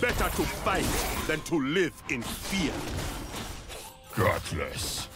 Better to fight than to live in fear. Godless.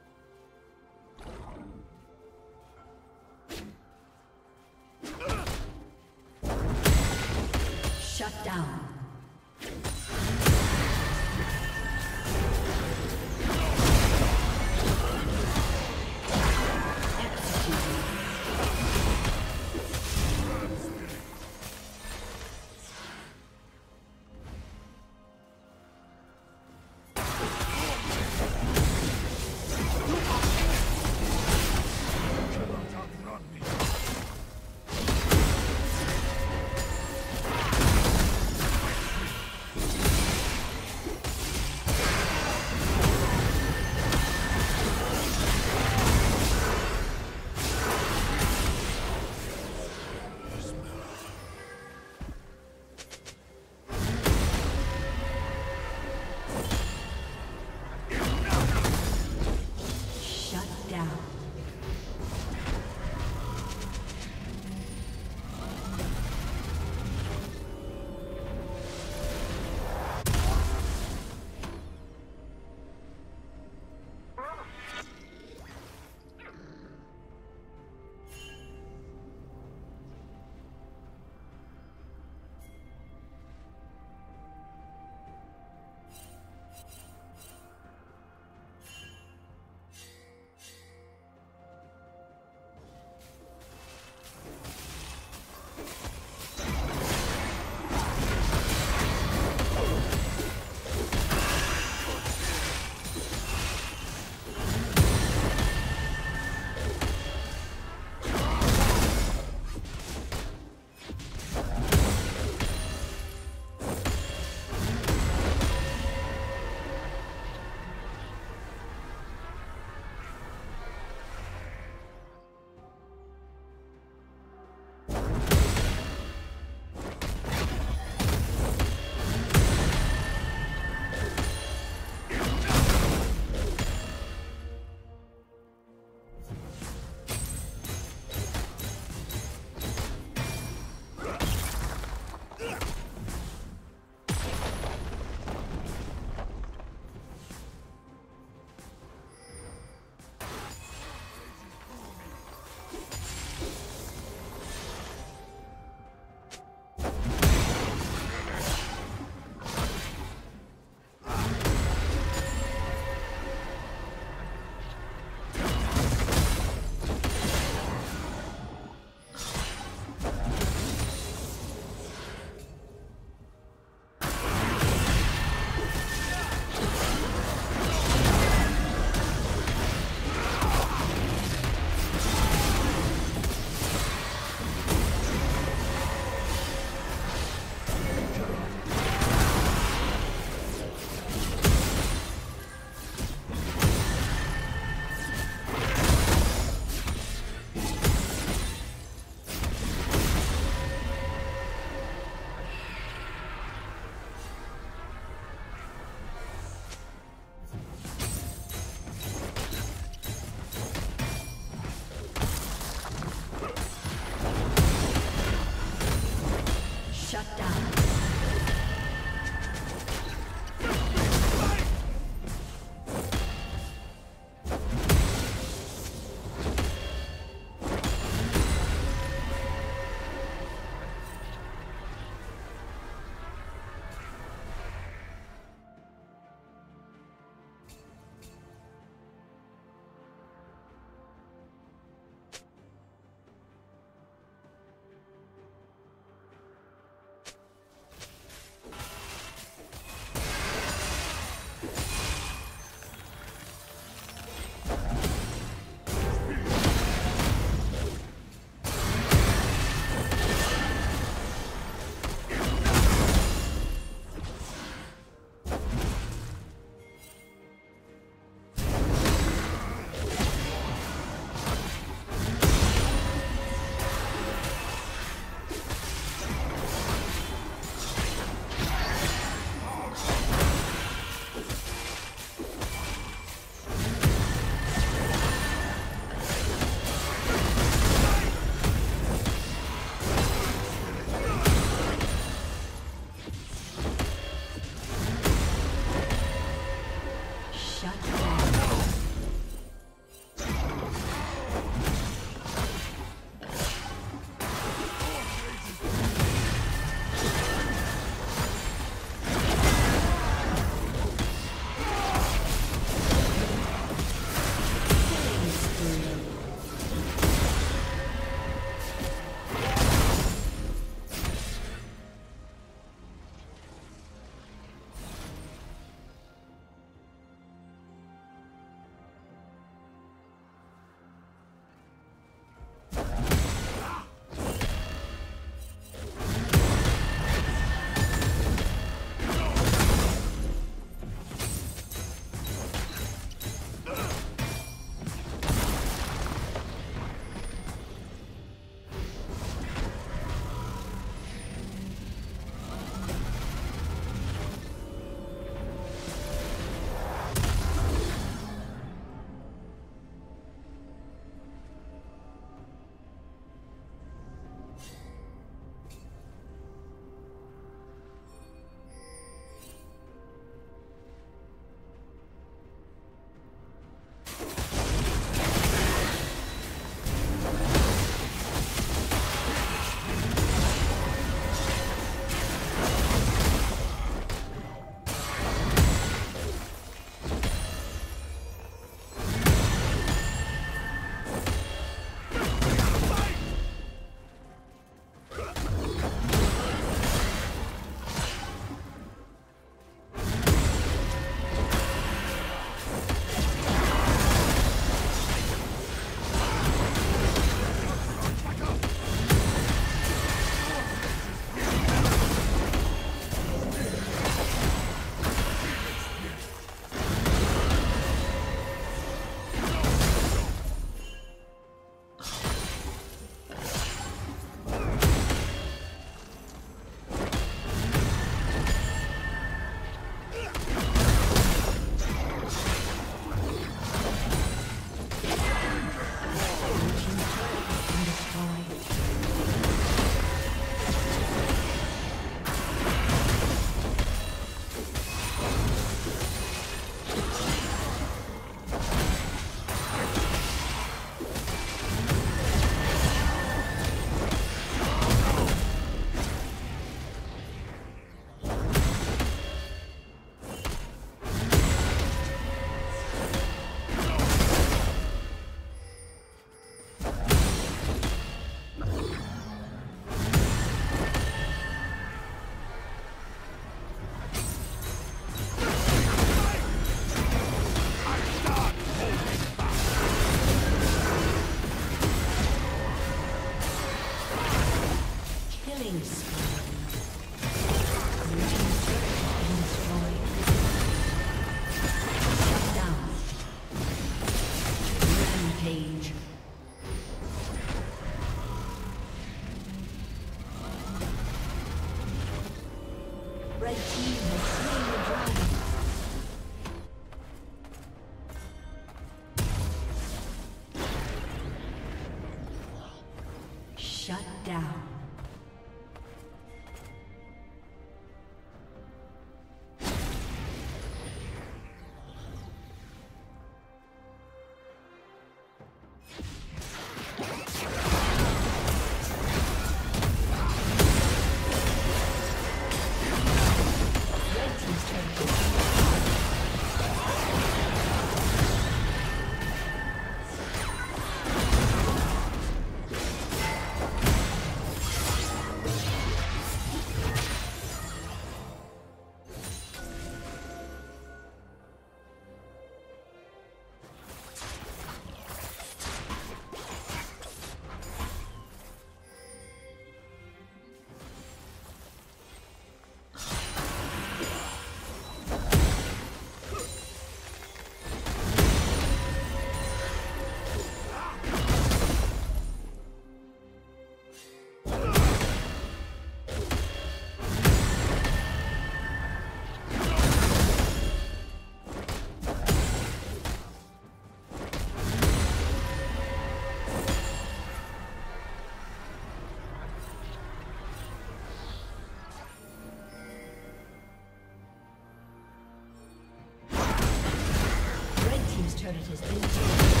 turret has been destroyed.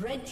Red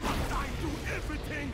I do everything.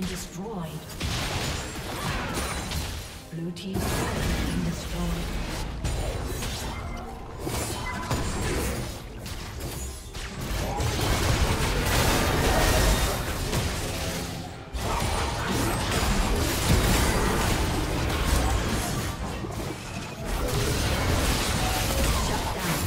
destroyed. Blue team has been destroyed. Shut down.